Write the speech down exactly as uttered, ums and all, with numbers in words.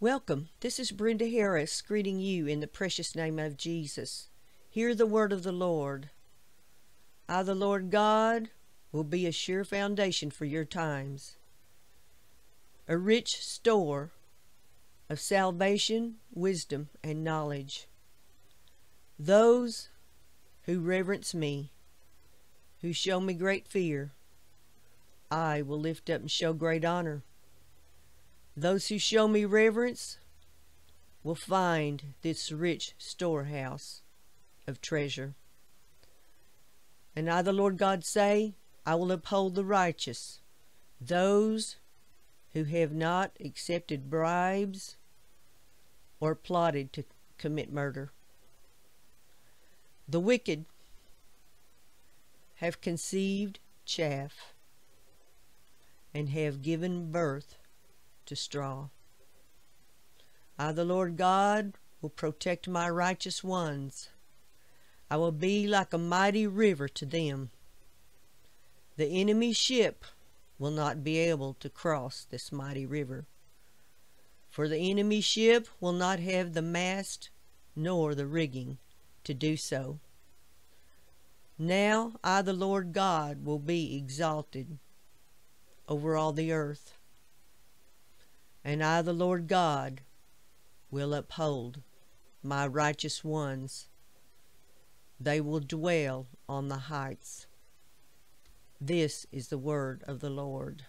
Welcome. This is Brenda Harris greeting you in the precious name of Jesus. Hear the word of the Lord. I, the Lord God, will be a sure foundation for your times, a rich store of salvation, wisdom, and knowledge. Those who reverence me, who show me great fear, I will lift up and show great honor. Those who show me reverence will find this rich storehouse of treasure. And I, the Lord God, say, I will uphold the righteous, those who have not accepted bribes or plotted to commit murder. The wicked have conceived chaff and have given birth to straw. I, the Lord God, will protect my righteous ones. I will be like a mighty river to them. The enemy's ship will not be able to cross this mighty river, for the enemy's ship will not have the mast nor the rigging to do so. Now I, the Lord God, will be exalted over all the earth, and I, the Lord God, will uphold my righteous ones. They will dwell on the heights. This is the word of the Lord.